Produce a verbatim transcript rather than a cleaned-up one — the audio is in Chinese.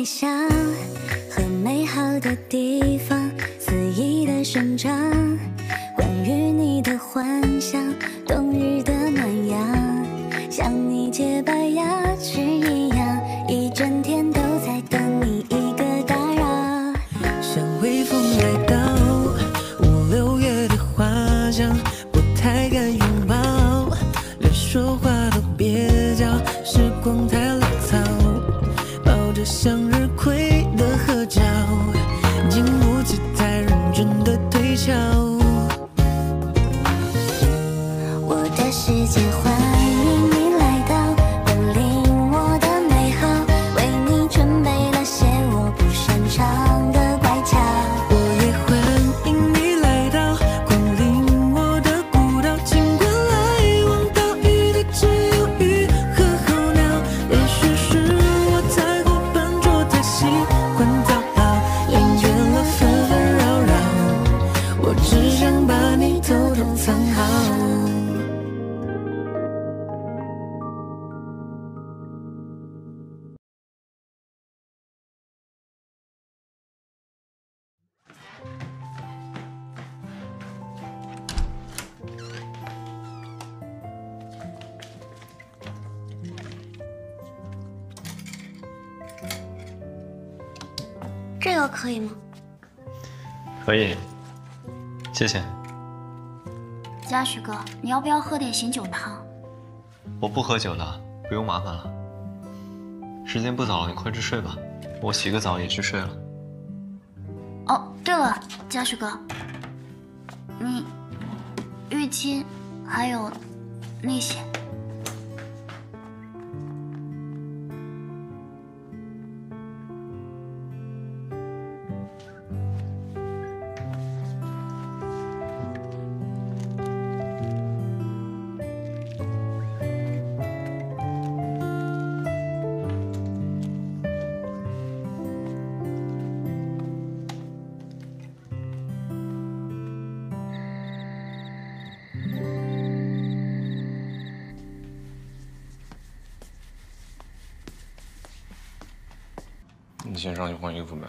外向和美好的地方肆意的生长，关于你的幻想，冬日的暖阳，像你洁白牙齿一样，一整天都在等你一个打扰。像微风来到五六月的花香，不太敢拥抱，连说话都别叫，时光太潦草，抱着向日葵的合照，经不起太认真的推敲。我的世界欢。 这个可以吗？可以，谢谢。嘉许哥，你要不要喝点醒酒汤？我不喝酒的，不用麻烦了。时间不早了，你快去睡吧。我洗个澡也去睡了。哦，对了，嘉许哥，你浴巾还有那些。 你先上去换衣服呗。